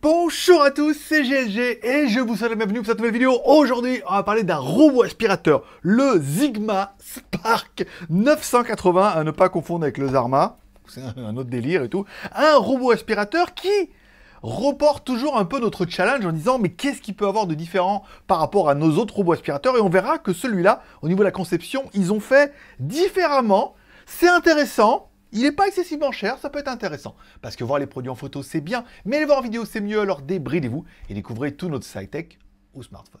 Bonjour à tous, c'est GLG et je vous souhaite la bienvenue pour cette nouvelle vidéo. Aujourd'hui, on va parler d'un robot aspirateur, le Zigma Spark 980, à ne pas confondre avec le Zarma, c'est un autre délire et tout. Un robot aspirateur qui reporte toujours un peu notre challenge en disant mais qu'est-ce qu'il peut avoir de différent par rapport à nos autres robots aspirateurs, et on verra que celui-là, au niveau de la conception, ils ont fait différemment. C'est intéressant. Il n'est pas excessivement cher, ça peut être intéressant. Parce que voir les produits en photo, c'est bien, mais les voir en vidéo, c'est mieux. Alors débridez-vous et découvrez tout notre high-tech au smartphone.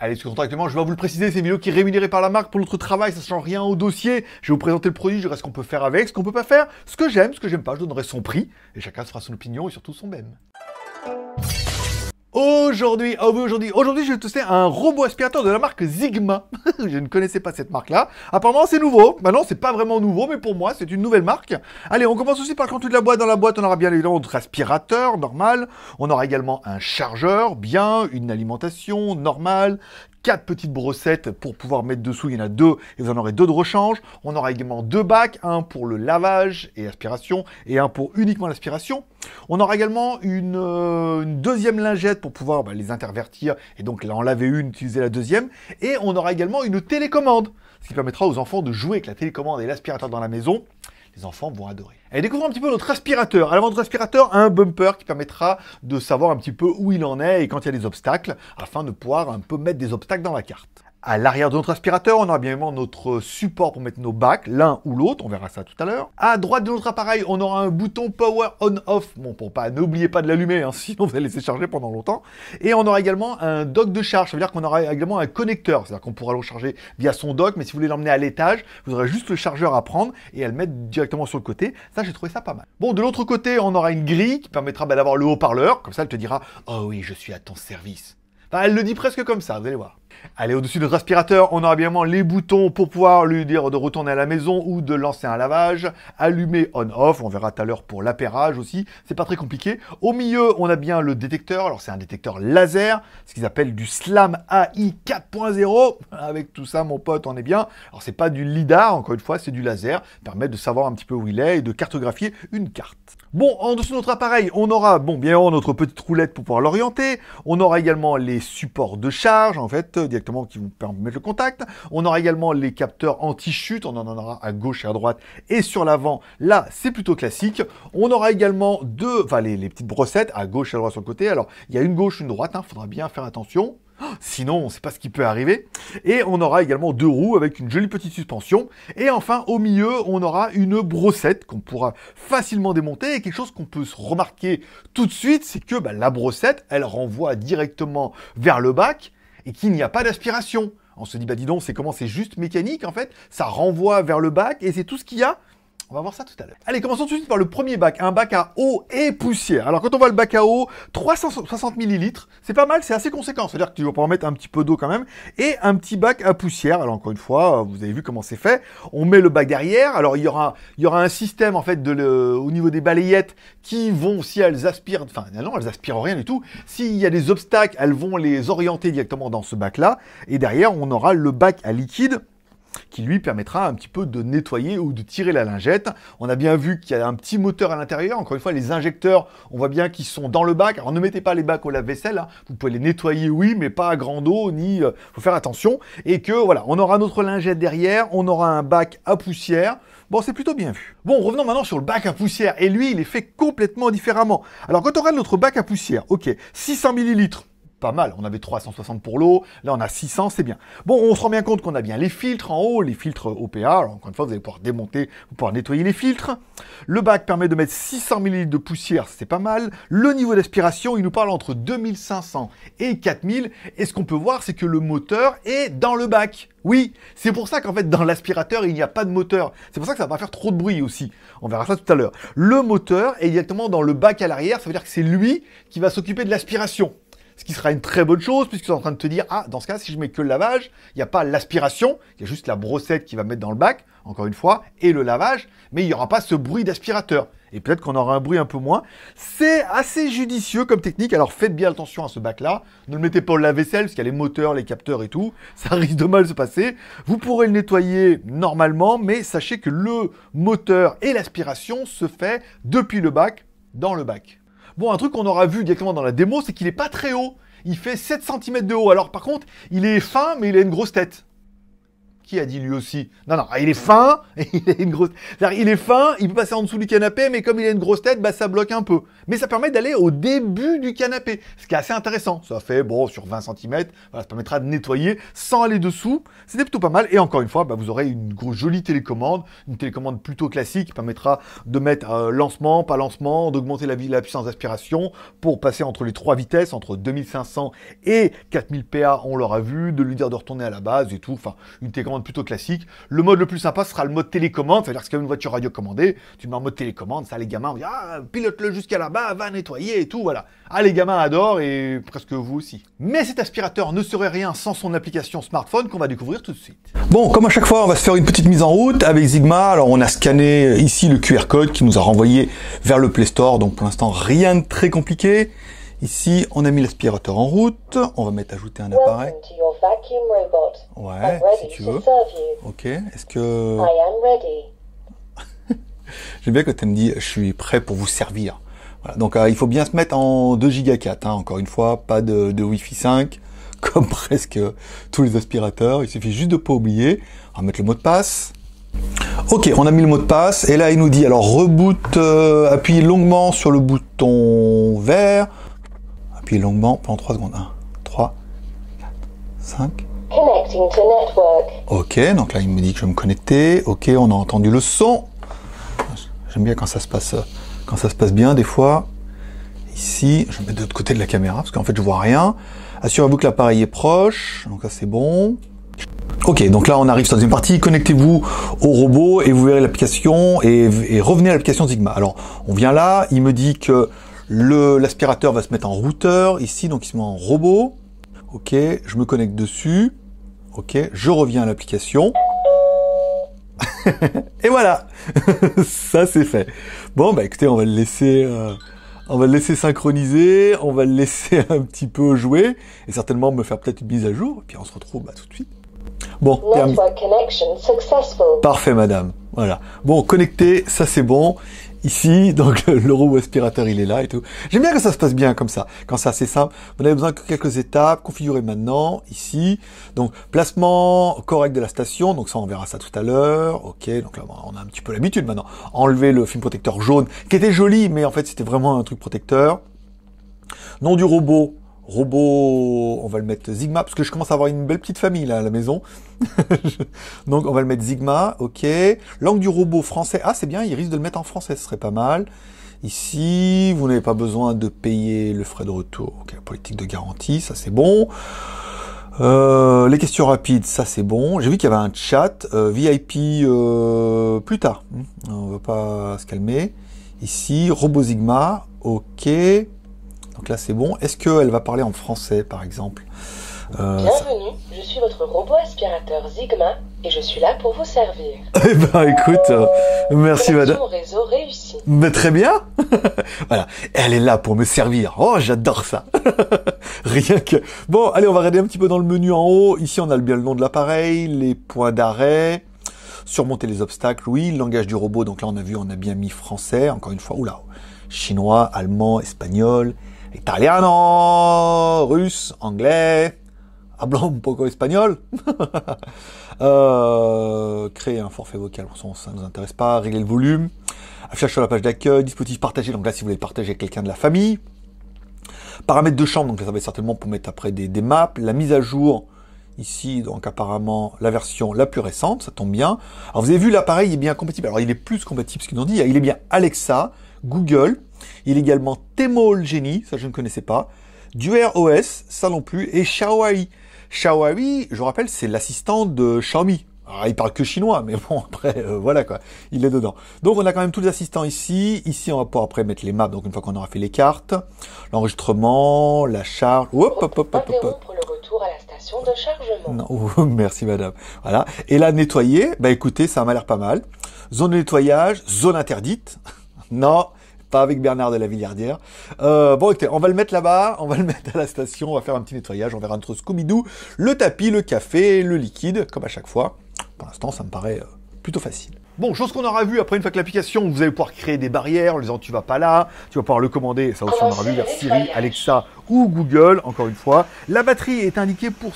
Allez, parce que contractuellement, je vais vous le préciser, c'est une vidéo qui est rémunérée par la marque pour notre travail, ça ne change rien au dossier. Je vais vous présenter le produit, je dirai ce qu'on peut faire avec, ce qu'on peut pas faire, ce que j'aime pas, je donnerai son prix, et chacun se fera son opinion et surtout son bème. Aujourd'hui, je vais tester un robot aspirateur de la marque Zigma. Je ne connaissais pas cette marque-là. Apparemment, c'est nouveau. Maintenant, c'est pas vraiment nouveau, mais pour moi, c'est une nouvelle marque. Allez, on commence aussi par le contenu de la boîte. Dans la boîte, on aura bien évidemment notre aspirateur normal. On aura également un chargeur, bien, une alimentation normale. 4 petites brossettes pour pouvoir mettre dessous, il y en a 2 et vous en aurez 2 de rechange. On aura également 2 bacs, un pour le lavage et aspiration et un pour uniquement l'aspiration. On aura également une deuxième lingette pour pouvoir les intervertir et donc là en laver une, utiliser la deuxième. Et on aura également une télécommande, ce qui permettra aux enfants de jouer avec la télécommande et l'aspirateur dans la maison. Les enfants vont adorer. Allez, découvrons un petit peu notre aspirateur. À l'avant de notre aspirateur, un bumper qui permettra de savoir un petit peu où il en est et quand il y a des obstacles, afin de pouvoir un peu mettre des obstacles dans la carte. À l'arrière de notre aspirateur, on aura bien évidemment notre support pour mettre nos bacs, l'un ou l'autre, on verra ça tout à l'heure. À droite de notre appareil, on aura un bouton power on-off, bon, pour pas, n'oubliez pas de l'allumer, hein, sinon vous allez laisser charger pendant longtemps. Et on aura également un dock de charge, ça veut dire qu'on aura également un connecteur, c'est-à-dire qu'on pourra le charger via son dock, mais si vous voulez l'emmener à l'étage, vous aurez juste le chargeur à prendre et à le mettre directement sur le côté. Ça, j'ai trouvé ça pas mal. Bon, de l'autre côté, on aura une grille qui permettra d'avoir le haut-parleur, comme ça, elle te dira « Oh oui, je suis à ton service ». Enfin, elle le dit presque comme ça, vous allez voir. Allez, au-dessus de notre aspirateur, on aura bien évidemment les boutons pour pouvoir lui dire de retourner à la maison ou de lancer un lavage, allumer on-off, on verra tout à l'heure pour l'appairage aussi, c'est pas très compliqué. Au milieu, on a bien le détecteur, alors c'est un détecteur laser, ce qu'ils appellent du SLAM AI 4.0, avec tout ça mon pote, on est bien. Alors c'est pas du LIDAR, encore une fois, c'est du laser, permet de savoir un petit peu où il est et de cartographier une carte. Bon, en dessous de notre appareil, on aura, bon, bien évidemment, notre petite roulette pour pouvoir l'orienter, on aura également les supports de charge, en fait, directement qui vous permettent le contact. On aura également les capteurs anti-chute, on en aura à gauche et à droite et sur l'avant. Là, c'est plutôt classique. On aura également les petites brossettes à gauche et à droite sur le côté. Alors, il y a une gauche, une droite, hein, faudra bien faire attention. Sinon, on ne sait pas ce qui peut arriver. Et on aura également 2 roues avec une jolie petite suspension. Et enfin, au milieu, on aura une brossette qu'on pourra facilement démonter. Et quelque chose qu'on peut se remarquer tout de suite, c'est que la brossette, elle renvoie directement vers le bac. Et qu'il n'y a pas d'aspiration. On se dit, bah dis donc, c'est comment, c'est juste mécanique en fait, ça renvoie vers le bac et c'est tout ce qu'il y a. On va voir ça tout à l'heure. Allez, commençons tout de suite par le premier bac, un bac à eau et poussière. Alors quand on voit le bac à eau, 360 millilitres, c'est pas mal, c'est assez conséquent, c'est-à-dire que tu vas pouvoir mettre un petit peu d'eau quand même, et un petit bac à poussière. Alors encore une fois, vous avez vu comment c'est fait, on met le bac derrière, alors il y aura un système en fait au niveau des balayettes qui vont, si elles aspirent, enfin non, elles aspirent rien du tout, s'il y a des obstacles, elles vont les orienter directement dans ce bac-là, et derrière on aura le bac à liquide, qui lui permettra un petit peu de nettoyer ou de tirer la lingette. On a bien vu qu'il y a un petit moteur à l'intérieur. Encore une fois, les injecteurs, on voit bien qu'ils sont dans le bac. Alors ne mettez pas les bacs au lave-vaisselle, hein. Vous pouvez les nettoyer, oui, mais pas à grande eau, ni... faut faire attention. Et que, voilà, on aura notre lingette derrière, on aura un bac à poussière. Bon, c'est plutôt bien vu. Bon, revenons maintenant sur le bac à poussière. Et lui, il est fait complètement différemment. Alors quand on regarde notre bac à poussière, ok, 600 millilitres. Pas mal, on avait 360 pour l'eau, là on a 600, c'est bien. Bon, on se rend bien compte qu'on a bien les filtres en haut, les filtres OPA, alors encore une fois vous allez pouvoir démonter, vous pouvoir nettoyer les filtres. Le bac permet de mettre 600 ml de poussière, c'est pas mal. Le niveau d'aspiration, il nous parle entre 2500 et 4000, et ce qu'on peut voir c'est que le moteur est dans le bac. Oui, c'est pour ça qu'en fait dans l'aspirateur il n'y a pas de moteur, c'est pour ça que ça va pas faire trop de bruit aussi, on verra ça tout à l'heure. Le moteur est directement dans le bac à l'arrière, ça veut dire que c'est lui qui va s'occuper de l'aspiration. Ce qui sera une très bonne chose, puisque tu es en train de te dire, ah, dans ce cas, si je mets que le lavage, il n'y a pas l'aspiration, il y a juste la brossette qui va mettre dans le bac, encore une fois, et le lavage, mais il n'y aura pas ce bruit d'aspirateur. et peut-être qu'on aura un bruit un peu moins. C'est assez judicieux comme technique, alors faites bien attention à ce bac-là. Ne le mettez pas au lave-vaisselle, parce qu'il y a les moteurs, les capteurs et tout. Ça risque de mal se passer. Vous pourrez le nettoyer normalement, mais sachez que le moteur et l'aspiration se fait depuis le bac, dans le bac. Bon, un truc qu'on aura vu directement dans la démo, c'est qu'il n'est pas très haut. Il fait 7 cm de haut. Alors par contre, il est fin, mais il a une grosse tête. Qui a dit lui aussi? Non, non, il est fin, et il a une grosse... Il est fin, il peut passer en dessous du canapé, mais comme il a une grosse tête, bah, ça bloque un peu. Mais ça permet d'aller au début du canapé, ce qui est assez intéressant. Ça fait, bon, sur 20 cm, voilà, ça permettra de nettoyer sans aller dessous. C'était plutôt pas mal, et encore une fois, bah, vous aurez une jolie télécommande, une télécommande plutôt classique qui permettra de mettre lancement, pas lancement, d'augmenter la puissance d'aspiration pour passer entre les 3 vitesses, entre 2500 et 4000 PA, on l'aura vu, de lui dire de retourner à la base et tout, enfin, une télécommande plutôt classique. Le mode le plus sympa sera le mode télécommande, c'est-à-dire que c'est comme une voiture radio commandée, tu mets en mode télécommande, ça les gamins vont dire « Ah, pilote-le jusqu'à là-bas, va nettoyer et tout, voilà ». Ah, les gamins adorent et presque vous aussi. Mais cet aspirateur ne serait rien sans son application smartphone qu'on va découvrir tout de suite. Bon, comme à chaque fois, on va se faire une petite mise en route avec Zigma. Alors, on a scanné ici le QR code qui nous a renvoyé vers le Play Store, donc pour l'instant, rien de très compliqué. Ici, on a mis l'aspirateur en route. On va mettre ajouter un appareil. Ouais, si tu veux. Ok, est-ce que... J'aime bien que tu me dis, je suis prêt pour vous servir. Voilà, donc il faut bien se mettre en 2,4 Go, hein, encore une fois, pas de Wi-Fi 5, comme presque tous les aspirateurs. Il suffit juste de ne pas oublier. On va mettre le mot de passe. Ok, on a mis le mot de passe. Et là, il nous dit, alors reboot, appuyez longuement sur le bouton vert. Puis longuement pendant 3 secondes. 1, 3, 4, 5. Connecting to network. Ok, donc là il me dit que je vais me connecter. Ok, on a entendu le son. J'aime bien quand ça se passe bien des fois. Ici, je vais me mettre de l'autre côté de la caméra parce qu'en fait je vois rien. Assurez-vous que l'appareil est proche. Donc ça c'est bon. Ok, donc là on arrive sur la deuxième partie. Connectez-vous au robot et vous verrez l'application et revenez à l'application Zigma. Alors on vient là, il me dit que l'aspirateur va se mettre en routeur ici, donc il se met en robot. Ok, je me connecte dessus. Ok, je reviens à l'application. Et voilà. Ça c'est fait. Bon bah écoutez, on va le laisser synchroniser, on va le laisser un petit peu jouer et certainement me faire peut-être une mise à jour et puis on se retrouve tout de suite. Bon, parfait madame. Voilà. Bon, connecté, ça c'est bon. Ici, donc le robot aspirateur il est là et tout. J'aime bien que ça se passe bien comme ça, quand c'est assez simple. Vous n'avez besoin que quelques étapes, configurez maintenant, ici. Donc placement correct de la station, donc ça on verra ça tout à l'heure. Ok, donc là on a un petit peu l'habitude maintenant. Enlever le film protecteur jaune, qui était joli, mais en fait c'était vraiment un truc protecteur. Nom du robot. Robot, on va le mettre Zigma, parce que je commence à avoir une belle petite famille là à la maison. Donc on va le mettre Zigma, ok. Langue du robot français, ah c'est bien, il risque de le mettre en français, ce serait pas mal. Ici, vous n'avez pas besoin de payer le frais de retour. Ok, la politique de garantie, ça c'est bon. Les questions rapides, ça c'est bon. J'ai vu qu'il y avait un chat, VIP plus tard. On va pas se calmer. Ici, robot Zigma, ok. Donc là, c'est bon. Est-ce qu'elle va parler en français, par exemple? Bienvenue, je suis votre robot aspirateur Zigma et je suis là pour vous servir. Eh ben, écoute, merci madame. Réseau réussi. Mais très bien. Voilà, elle est là pour me servir. Oh, j'adore ça. Rien que... Bon, allez, on va regarder un petit peu dans le menu en haut. Ici, on a bien le nom de l'appareil, les points d'arrêt, surmonter les obstacles, oui, le langage du robot. Donc là, on a vu, on a bien mis français, encore une fois. Oula, chinois, allemand, espagnol... Italiano, russe, anglais, hablo un poco espagnol. Créer un forfait vocal, ça ne nous intéresse pas. Régler le volume, affichage sur la page d'accueil, dispositif partagé, donc là si vous voulez partager avec quelqu'un de la famille. Paramètres de chambre, donc là ça va être certainement pour mettre après des maps. La mise à jour, ici donc apparemment la version la plus récente, ça tombe bien. Alors vous avez vu l'appareil est bien compatible, alors il est plus compatible ce qu'ils ont dit, il est bien Alexa, Google. Il est également Tmall Genie, ça je ne connaissais pas, du R.O.S., ça non plus, et Xiao Ai. Xiao Ai, je rappelle, c'est l'assistant de Xiaomi. Alors, il parle que chinois, mais bon, après, voilà quoi, il est dedans. Donc on a quand même tous les assistants ici. Ici, on va pouvoir après mettre les maps, donc une fois qu'on aura fait les cartes, l'enregistrement, la charge... Hop, hop, hop, hop, hop. À la station de chargement. Non, merci madame. Voilà. Et là, nettoyer, bah écoutez, ça m'a l'air pas mal. Zone de nettoyage, zone interdite... Non, pas avec Bernard de la Villardière. Bon, écoutez, on va le mettre là-bas, on va le mettre à la station, on va faire un petit nettoyage, on verra entre Scooby-Doo, le tapis, le café, le liquide, comme à chaque fois. Pour l'instant, ça me paraît plutôt facile. Bon, chose qu'on aura vu après, une fois que l'application, vous allez pouvoir créer des barrières en disant tu vas pas là, tu vas pouvoir le commander, ça aussi on aura vu vers Siri, Alexa ou Google, encore une fois. La batterie est indiquée pour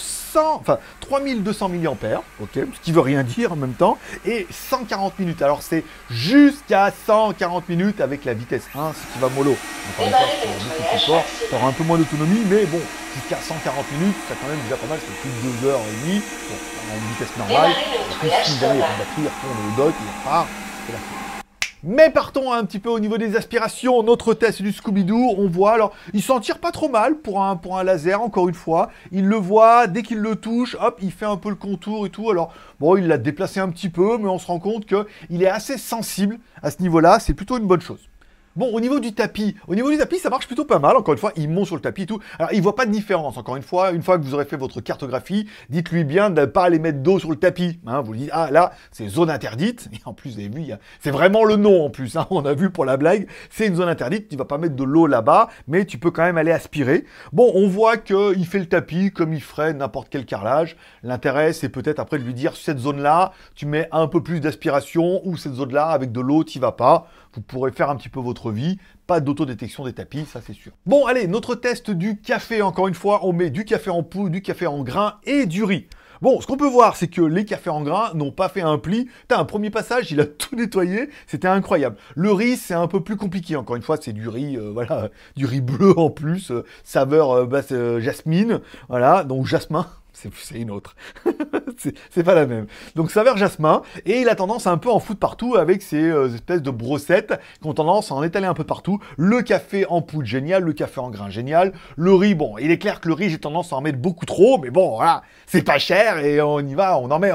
3200 mAh, okay, ce qui veut rien dire en même temps, et 140 minutes. Alors c'est jusqu'à 140 minutes avec la vitesse 1, ce qui va mollo. Encore une fois, c'est beaucoup plus fort, tu auras un peu moins d'autonomie, mais bon, jusqu'à 140 minutes, ça quand même déjà pas mal, c'est plus de 2h30, en vitesse normale, plus si jamais il y a une batterie, on le dock, il repart, c'est la fin. Mais partons un petit peu au niveau des aspirations. Notre test du Scooby-Doo, on voit, alors, il s'en tire pas trop mal pour un laser, encore une fois. Il le voit, dès qu'il le touche, hop, il fait un peu le contour et tout. Alors, bon, il l'a déplacé un petit peu, mais on se rend compte qu'il est assez sensible à ce niveau-là. C'est plutôt une bonne chose. Bon, au niveau du tapis, ça marche plutôt pas mal. Encore une fois, il monte sur le tapis et tout. Alors, il voit pas de différence. Encore une fois que vous aurez fait votre cartographie, dites-lui bien de ne pas aller mettre d'eau sur le tapis. Hein, vous lui dites, ah là, c'est zone interdite. Et en plus, vous avez vu, c'est vraiment le nom en plus. Hein, on a vu pour la blague, c'est une zone interdite. Tu vas pas mettre de l'eau là-bas, mais tu peux quand même aller aspirer. Bon, on voit qu'il fait le tapis comme il ferait n'importe quel carrelage. L'intérêt, c'est peut-être après de lui dire, cette zone-là, tu mets un peu plus d'aspiration ou cette zone-là, avec de l'eau, tu vas pas. Vous pourrez faire un petit peu votre vie. Pas d'autodétection des tapis, ça c'est sûr. Bon, allez, notre test du café. Encore une fois, on met du café en poudre, du café en grains et du riz. Bon, ce qu'on peut voir, c'est que les cafés en grains n'ont pas fait un pli. T'as un premier passage, il a tout nettoyé, c'était incroyable. Le riz, c'est un peu plus compliqué. Encore une fois, c'est du riz, voilà, du riz bleu en plus, saveur jasmine, voilà, donc jasmin. C'est une autre. C'est pas la même. Donc, saveur jasmin. Et il a tendance à un peu en foutre partout avec ces espèces de brossettes qui ont tendance à en étaler un peu partout. Le café en poudre, génial. Le café en grain, génial. Le riz, bon, il est clair que le riz, j'ai tendance à en mettre beaucoup trop. Mais bon, voilà, c'est pas cher et on y va, on en met.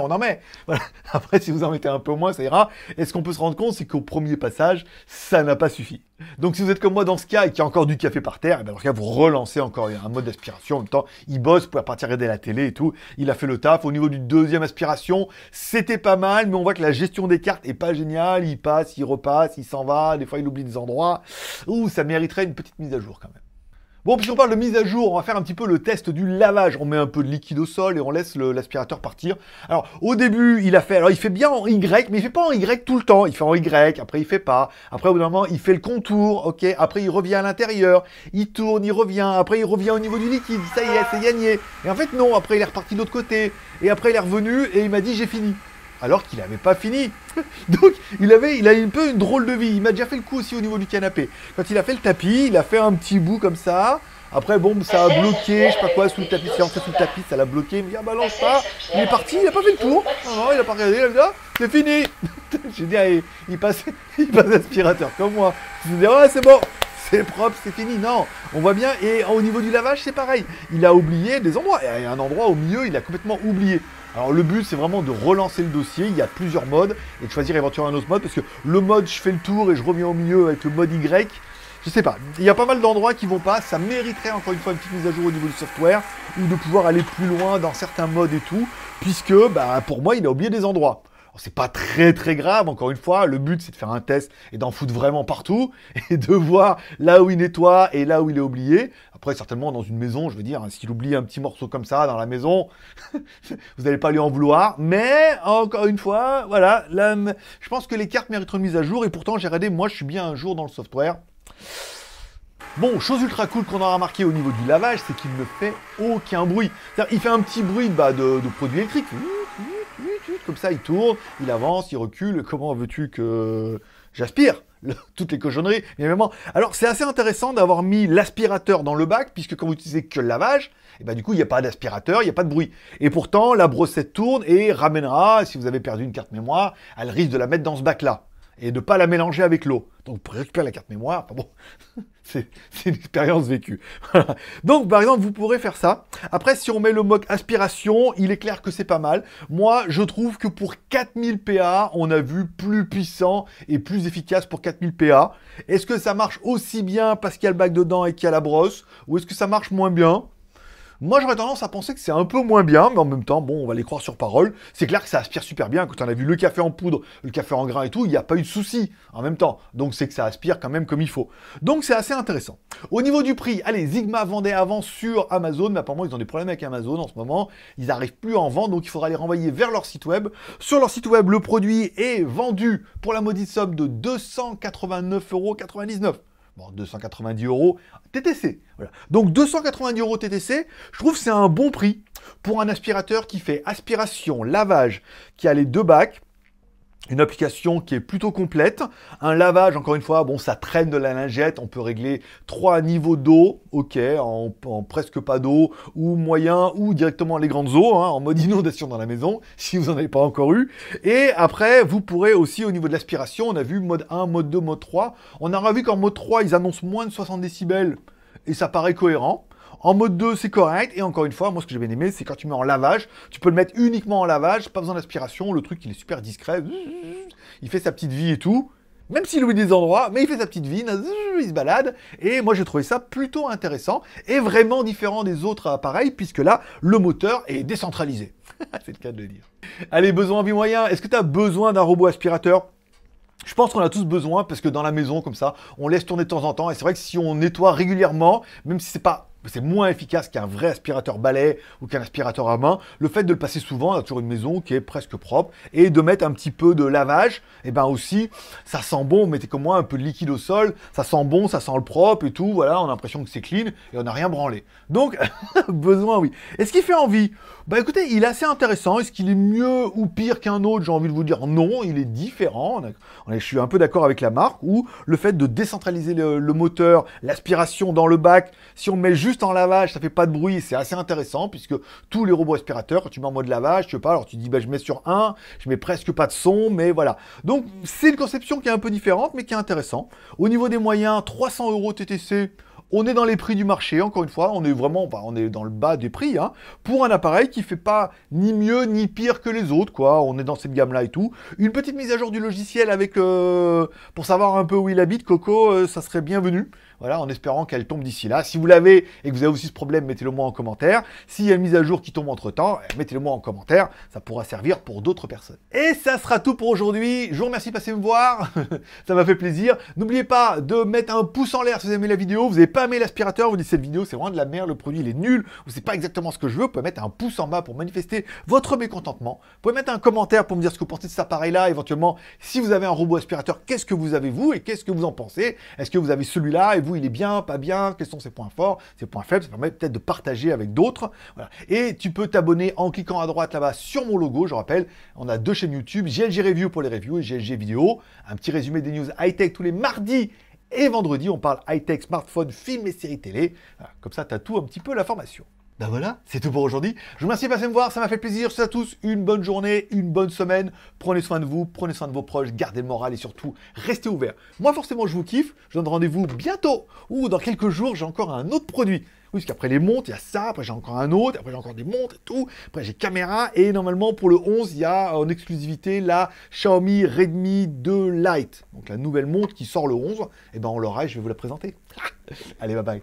Voilà. Après, si vous en mettez un peu moins, ça ira. Et ce qu'on peut se rendre compte, c'est qu'au premier passage, ça n'a pas suffi. Donc, si vous êtes comme moi dans ce cas et qu'il y a encore du café par terre, et bien dans ce cas, vous relancez encore un mode d'aspiration. En même temps, il bosse, vous pouvez partir regarder la télé et tout. Il a fait le taf. Au niveau du deuxième aspiration, c'était pas mal, mais on voit que la gestion des cartes est pas géniale. Il passe, il repasse, il s'en va. Des fois, il oublie des endroits. Ouh, ça mériterait une petite mise à jour quand même. Bon, puisqu'on parle de mise à jour, on va faire un petit peu le test du lavage. On met un peu de liquide au sol et on laisse l'aspirateur partir. Alors, au début, il fait bien en Y, mais il fait pas en Y tout le temps. Il fait en Y, après il fait pas. Après, au bout d'un moment, il fait le contour, ok. Après, il revient à l'intérieur, il tourne, il revient. Après, il revient au niveau du liquide. Ça y est, c'est gagné. Et en fait, non. Après, il est reparti de l'autre côté. Et après, il est revenu et il m'a dit, j'ai fini. Alors qu'il n'avait pas fini. Donc, il a un peu une drôle de vie. Il m'a déjà fait le coup aussi au niveau du canapé. Quand il a fait le tapis, il a fait un petit bout comme ça. Après, bon, ça a bloqué, je sais pas quoi, sous le tapis. C'est rentré sous le tapis, ça l'a bloqué. Il me dit, ah, balance pas. Il est parti, il a pas fait le tour. Non, il a pas regardé. Il a dit, ah, c'est fini. J'ai dit, allez, il passe l'aspirateur comme moi. Je lui dis, ah, c'est bon. C'est propre, c'est fini. Non, on voit bien. Et au niveau du lavage, c'est pareil. Il a oublié des endroits. Il y a un endroit au milieu, il a complètement oublié. Alors le but, c'est vraiment de relancer le dossier. Il y a plusieurs modes et de choisir éventuellement un autre mode parce que le mode, je fais le tour et je reviens au milieu avec le mode Y. Je sais pas. Il y a pas mal d'endroits qui vont pas. Ça mériterait encore une fois une petite mise à jour au niveau du software ou de pouvoir aller plus loin dans certains modes et tout puisque, bah, pour moi, il a oublié des endroits. C'est pas très très grave, encore une fois, le but c'est de faire un test et d'en foutre vraiment partout et de voir là où il nettoie et là où il est oublié. Après certainement dans une maison, je veux dire, hein, s'il oublie un petit morceau comme ça dans la maison, vous n'allez pas lui en vouloir. Mais encore une fois, voilà, là, je pense que les cartes méritent une mise à jour et pourtant j'ai regardé, moi je suis bien un jour dans le software. Bon, chose ultra cool qu'on a remarqué au niveau du lavage, c'est qu'il ne fait aucun bruit. Il fait un petit bruit de produit électrique. Comme ça, il tourne, il avance, il recule. Comment veux-tu que j'aspire toutes les cochonneries? Alors, c'est assez intéressant d'avoir mis l'aspirateur dans le bac, puisque quand vous utilisez que le lavage, et bah, du coup, il n'y a pas d'aspirateur, il n'y a pas de bruit. Et pourtant, la brossette tourne et ramènera, si vous avez perdu une carte mémoire, elle risque de la mettre dans ce bac-là et de ne pas la mélanger avec l'eau. Donc, vous pourrez récupérer la carte mémoire. Enfin, bon, c'est une expérience vécue. Voilà. Donc, par exemple, vous pourrez faire ça. Après, si on met le mode aspiration, il est clair que c'est pas mal. Moi, je trouve que pour 4000 PA, on a vu plus puissant et plus efficace pour 4000 PA. Est-ce que ça marche aussi bien parce qu'il y a le bac dedans et qu'il y a la brosse? Ou est-ce que ça marche moins bien? Moi, j'aurais tendance à penser que c'est un peu moins bien, mais en même temps, bon, on va les croire sur parole. C'est clair que ça aspire super bien. Quand on a vu le café en poudre, le café en grain et tout, il n'y a pas eu de souci en même temps. Donc, c'est que ça aspire quand même comme il faut. Donc, c'est assez intéressant. Au niveau du prix, allez, Zigma vendait avant sur Amazon, mais apparemment, ils ont des problèmes avec Amazon en ce moment. Ils n'arrivent plus à en vendre, donc il faudra les renvoyer vers leur site web. Sur leur site web, le produit est vendu pour la maudite somme de 289,99 €. Bon, 290 € TTC. Voilà. Donc 290 € TTC, je trouve que c'est un bon prix pour un aspirateur qui fait aspiration, lavage, qui a les deux bacs, une application qui est plutôt complète, un lavage, encore une fois, bon, ça traîne de la lingette, on peut régler 3 niveaux d'eau, ok, en presque pas d'eau, ou moyen, ou directement les grandes eaux, hein, en mode inondation dans la maison, si vous n'en avez pas encore eu. Et après, vous pourrez aussi, au niveau de l'aspiration, on a vu mode 1, mode 2, mode 3, on aura vu qu'en mode 3, ils annoncent moins de 60 décibels, et ça paraît cohérent. En mode 2, c'est correct. Et encore une fois, moi, ce que j'ai bien aimé, c'est quand tu mets en lavage, tu peux le mettre uniquement en lavage, pas besoin d'aspiration. Le truc, il est super discret. Il fait sa petite vie et tout. Même s'il oublie des endroits, mais il fait sa petite vie, il se balade. Et moi, j'ai trouvé ça plutôt intéressant et vraiment différent des autres appareils, puisque là, le moteur est décentralisé. C'est le cas de le dire. Allez, besoin envie moyen. Est-ce que tu as besoin d'un robot aspirateur ? Je pense qu'on a tous besoin, parce que dans la maison, comme ça, on laisse tourner de temps en temps. Et c'est vrai que si on nettoie régulièrement, même si c'est pas... c'est moins efficace qu'un vrai aspirateur balai ou qu'un aspirateur à main. Le fait de le passer souvent, on a toujours une maison qui est presque propre, et de mettre un petit peu de lavage, et ben aussi, ça sent bon, mettez comme moi un peu de liquide au sol, ça sent bon, ça sent le propre et tout, voilà, on a l'impression que c'est clean, et on n'a rien branlé. Donc, besoin, oui. Est-ce qu'il fait envie? Bah écoutez, il est assez intéressant, est-ce qu'il est mieux ou pire qu'un autre? J'ai envie de vous dire non, il est différent, je suis un peu d'accord avec la marque, ou le fait de décentraliser le moteur, l'aspiration dans le bac, si on met juste en lavage, ça fait pas de bruit, c'est assez intéressant puisque tous les robots aspirateurs, quand tu mets en mode lavage, tu veux pas, alors tu dis bah je mets sur 1, je mets presque pas de son, mais voilà. Donc c'est une conception qui est un peu différente, mais qui est intéressante. Au niveau des moyens, 300 € TTC, on est dans les prix du marché, encore une fois, on est vraiment, bah, on est dans le bas des prix, hein, pour un appareil qui fait pas ni mieux ni pire que les autres, quoi, on est dans cette gamme-là et tout. Une petite mise à jour du logiciel avec, pour savoir un peu où il habite, Coco, ça serait bienvenu. Voilà, en espérant qu'elle tombe d'ici là. Si vous l'avez et que vous avez aussi ce problème, mettez-le moi en commentaire. S'il y a une mise à jour qui tombe entre-temps, mettez-le moi en commentaire. Ça pourra servir pour d'autres personnes. Et ça sera tout pour aujourd'hui. Je vous remercie de passer me voir. Ça m'a fait plaisir. N'oubliez pas de mettre un pouce en l'air si vous avez aimé la vidéo. Vous n'avez pas aimé l'aspirateur, vous dites cette vidéo, c'est vraiment de la merde, le produit il est nul, ou c'est pas exactement ce que je veux. Vous pouvez mettre un pouce en bas pour manifester votre mécontentement. Vous pouvez mettre un commentaire pour me dire ce que vous pensez de cet appareil-là. Éventuellement, si vous avez un robot aspirateur, qu'est-ce que vous avez vous et qu'est-ce que vous en pensez? Est-ce que vous avez celui-là? Il est bien, pas bien, quels sont ses points forts, ses points faibles, ça permet peut-être de partager avec d'autres. Voilà. Et tu peux t'abonner en cliquant à droite là-bas sur mon logo, je rappelle, on a deux chaînes YouTube, JLG Review pour les reviews et JLG Vidéo, un petit résumé des news high-tech tous les mardis et vendredis, on parle high-tech, smartphone, films et séries télé, voilà. Comme ça tu as tout un petit peu l'information. Ben voilà, c'est tout pour aujourd'hui. Je vous remercie de passer me voir, ça m'a fait plaisir. Je souhaite à tous une bonne journée, une bonne semaine. Prenez soin de vous, prenez soin de vos proches, gardez le moral et surtout, restez ouverts. Moi, forcément, je vous kiffe. Je donne rendez-vous bientôt ou dans quelques jours, j'ai encore un autre produit. Oui, parce qu'après les montres, il y a ça, après j'ai encore un autre, après j'ai encore des montres et tout, après j'ai caméra et normalement pour le 11, il y a en exclusivité la Xiaomi Redmi 2 Lite. Donc la nouvelle montre qui sort le 11, et ben on l'aura et je vais vous la présenter. Allez, bye bye.